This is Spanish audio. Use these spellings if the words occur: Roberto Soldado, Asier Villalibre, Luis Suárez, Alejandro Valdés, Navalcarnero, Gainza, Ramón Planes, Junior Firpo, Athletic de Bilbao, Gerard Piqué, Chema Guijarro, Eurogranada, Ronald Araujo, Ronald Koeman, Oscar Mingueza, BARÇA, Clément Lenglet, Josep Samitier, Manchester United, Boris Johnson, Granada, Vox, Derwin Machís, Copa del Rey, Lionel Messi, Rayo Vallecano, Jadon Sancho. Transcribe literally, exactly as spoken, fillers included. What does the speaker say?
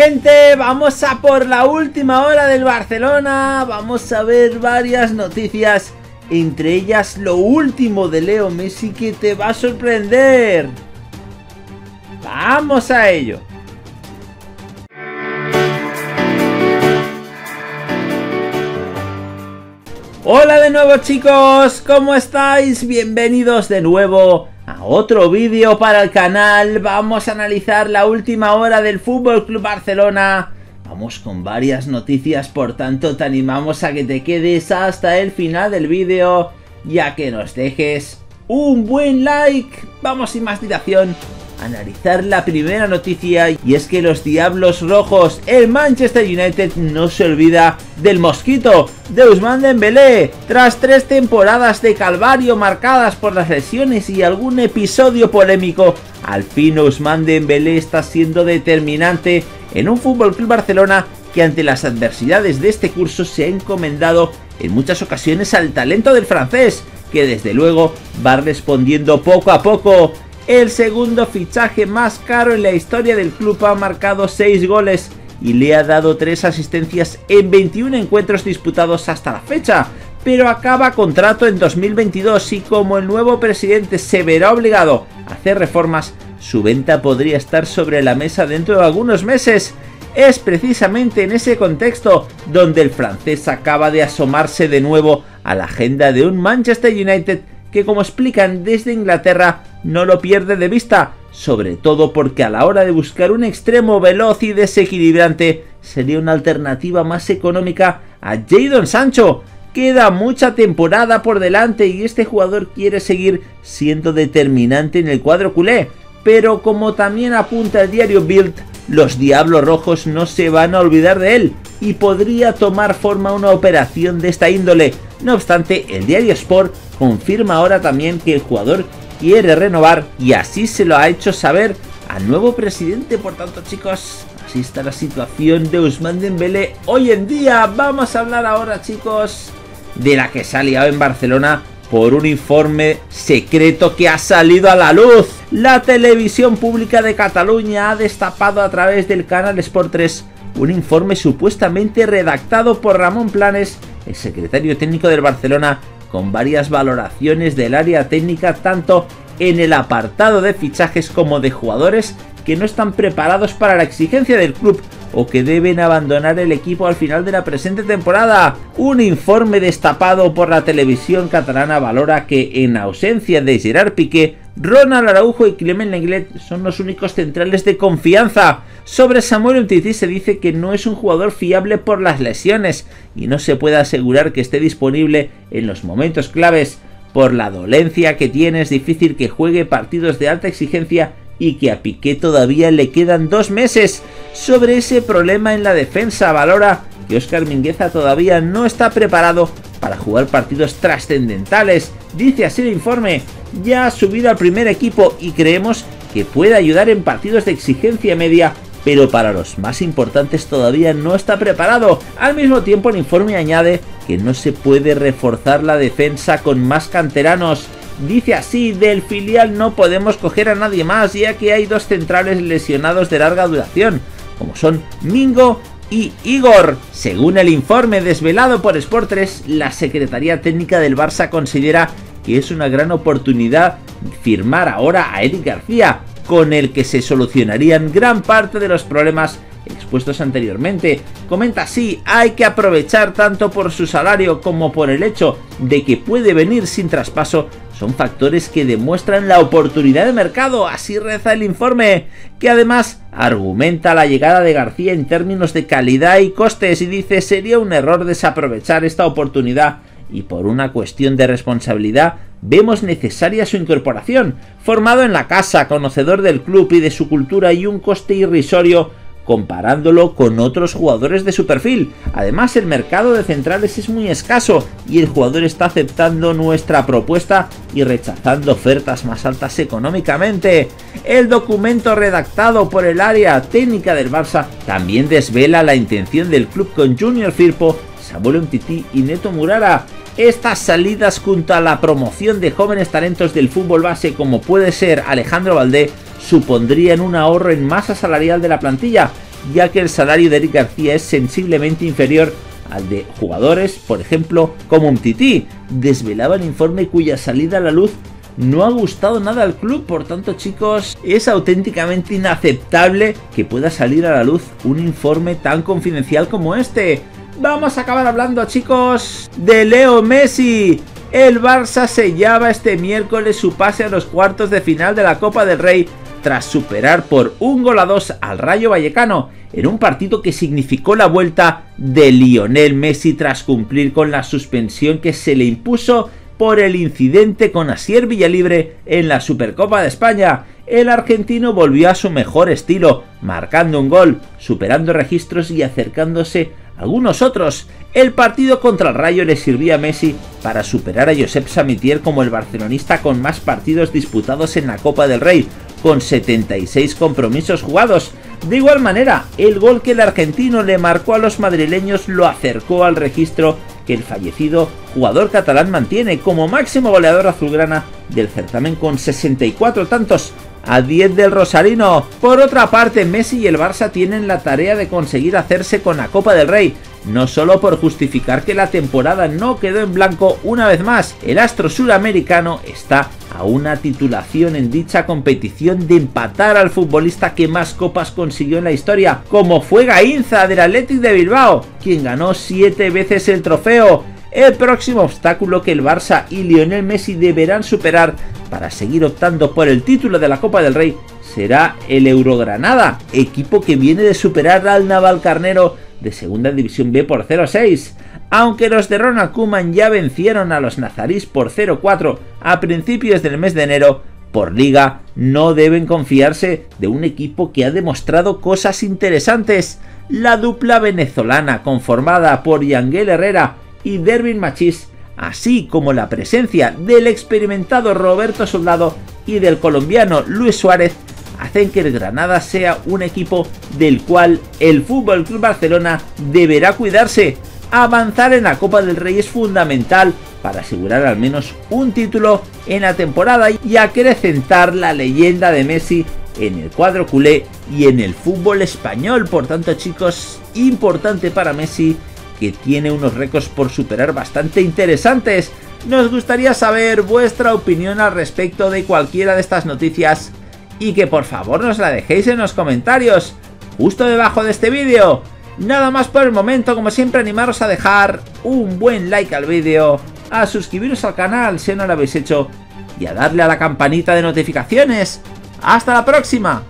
Gente, vamos a por la última hora del Barcelona. Vamos a ver varias noticias, entre ellas lo último de Leo Messi, que te va a sorprender. Vamos a ello. Hola de nuevo, chicos, ¿cómo estáis? Bienvenidos de nuevo a otro vídeo para el canal. Vamos a analizar la última hora del Fútbol Club Barcelona. Vamos con varias noticias, por tanto te animamos a que te quedes hasta el final del vídeo y a que nos dejes un buen like. Vamos sin más dilación a analizar la primera noticia, y es que los Diablos Rojos, el Manchester United, no se olvida del mosquito de Ousmane Dembélé. Tras tres temporadas de calvario marcadas por las lesiones y algún episodio polémico, al fin Ousmane Dembélé está siendo determinante en un Fútbol Club Barcelona que ante las adversidades de este curso se ha encomendado en muchas ocasiones al talento del francés, que desde luego va respondiendo poco a poco. El segundo fichaje más caro en la historia del club ha marcado seis goles y le ha dado tres asistencias en veintiún encuentros disputados hasta la fecha, pero acaba contrato en dos mil veintidós y como el nuevo presidente se verá obligado a hacer reformas, su venta podría estar sobre la mesa dentro de algunos meses. Es precisamente en ese contexto donde el francés acaba de asomarse de nuevo a la agenda de un Manchester United que, como explican desde Inglaterra, no lo pierde de vista, sobre todo porque a la hora de buscar un extremo veloz y desequilibrante sería una alternativa más económica a Jadon Sancho. Queda mucha temporada por delante y este jugador quiere seguir siendo determinante en el cuadro culé, pero como también apunta el diario Bild, los Diablos Rojos no se van a olvidar de él y podría tomar forma una operación de esta índole. No obstante, el diario Sport confirma ahora también que el jugador quiere renovar y así se lo ha hecho saber al nuevo presidente. Por tanto, chicos, así está la situación de Ousmane Dembélé hoy en día. Vamos a hablar ahora, chicos, de la que se ha liado en Barcelona por un informe secreto que ha salido a la luz. La televisión pública de Cataluña ha destapado a través del canal Sport tres un informe supuestamente redactado por Ramón Planes, el secretario técnico del Barcelona, con varias valoraciones del área técnica tanto en el apartado de fichajes como de jugadores que no están preparados para la exigencia del club o que deben abandonar el equipo al final de la presente temporada. Un informe destapado por la televisión catalana valora que, en ausencia de Gerard Piqué, Ronald Araujo y Clément Lenglet son los únicos centrales de confianza. Sobre Samuel Umtiti se dice que no es un jugador fiable por las lesiones y no se puede asegurar que esté disponible en los momentos claves. Por la dolencia que tiene es difícil que juegue partidos de alta exigencia y que a Piqué todavía le quedan dos meses. Sobre ese problema en la defensa valora que Oscar Mingueza todavía no está preparado para jugar partidos trascendentales. Dice así el informe: ya ha subido al primer equipo y creemos que puede ayudar en partidos de exigencia media, pero para los más importantes todavía no está preparado. Al mismo tiempo, el informe añade que no se puede reforzar la defensa con más canteranos. Dice así: del filial no podemos coger a nadie más, ya que hay dos centrales lesionados de larga duración, como son Mingo y Igor. Según el informe desvelado por Sport tres, la Secretaría Técnica del Barça considera que es una gran oportunidad firmar ahora a Eric García, con el que se solucionarían gran parte de los problemas expuestos anteriormente. Comenta así: hay que aprovechar tanto por su salario como por el hecho de que puede venir sin traspaso. Son factores que demuestran la oportunidad de mercado, así reza el informe, que además argumenta la llegada de García en términos de calidad y costes, y dice: sería un error desaprovechar esta oportunidad y por una cuestión de responsabilidad vemos necesaria su incorporación. Formado en la casa, conocedor del club y de su cultura, y un coste irrisorio comparándolo con otros jugadores de su perfil. Además, el mercado de centrales es muy escaso y el jugador está aceptando nuestra propuesta y rechazando ofertas más altas económicamente. El documento redactado por el área técnica del Barça también desvela la intención del club con Junior Firpo, Samuel Umtiti y Neto Murara. Estas salidas, junto a la promoción de jóvenes talentos del fútbol base como puede ser Alejandro Valdés, supondrían un ahorro en masa salarial de la plantilla. ya que el salario de Eric García es sensiblemente inferior al de jugadores, por ejemplo, como Umtiti. Desvelaba el informe cuya salida a la luz no ha gustado nada al club. Por tanto, chicos, es auténticamente inaceptable que pueda salir a la luz un informe tan confidencial como este. Vamos a acabar hablando, chicos, de Leo Messi. El Barça sellaba este miércoles su pase a los cuartos de final de la Copa del Rey tras superar por un gol a dos al Rayo Vallecano en un partido que significó la vuelta de Lionel Messi tras cumplir con la suspensión que se le impuso por el incidente con Asier Villalibre en la Supercopa de España. El argentino volvió a su mejor estilo, marcando un gol, superando registros y acercándose a algunos otros. El partido contra el Rayo le sirvió a Messi para superar a Josep Samitier como el barcelonista con más partidos disputados en la Copa del Rey, con setenta y seis compromisos jugados. De igual manera, el gol que el argentino le marcó a los madrileños lo acercó al registro que el fallecido jugador catalán mantiene como máximo goleador azulgrana del certamen con sesenta y cuatro tantos, a diez del rosarino. Por otra parte, Messi y el Barça tienen la tarea de conseguir hacerse con la Copa del Rey, no solo por justificar que la temporada no quedó en blanco una vez más. El astro suramericano está a una titulación en dicha competición de empatar al futbolista que más copas consiguió en la historia, como fue Gainza del Athletic de Bilbao, quien ganó siete veces el trofeo. El próximo obstáculo que el Barça y Lionel Messi deberán superar para seguir optando por el título de la Copa del Rey será el Eurogranada, equipo que viene de superar al Navalcarnero de Segunda División B por cero seis. Aunque los de Ronald Koeman ya vencieron a los nazarís por cero cuatro a principios del mes de enero, por Liga no deben confiarse de un equipo que ha demostrado cosas interesantes. La dupla venezolana conformada por Yanguel Herrera y Derwin Machís, así como la presencia del experimentado Roberto Soldado y del colombiano Luis Suárez, hacen que el Granada sea un equipo del cual el F C Barcelona deberá cuidarse. Avanzar en la Copa del Rey es fundamental para asegurar al menos un título en la temporada y acrecentar la leyenda de Messi en el cuadro culé y en el fútbol español. Por tanto, chicos, importante para Messi, que tiene unos récords por superar bastante interesantes. Nos gustaría saber vuestra opinión al respecto de cualquiera de estas noticias y que por favor nos la dejéis en los comentarios, justo debajo de este vídeo. Nada más por el momento, como siempre animaros a dejar un buen like al vídeo, a suscribiros al canal si no lo habéis hecho y a darle a la campanita de notificaciones. ¡Hasta la próxima!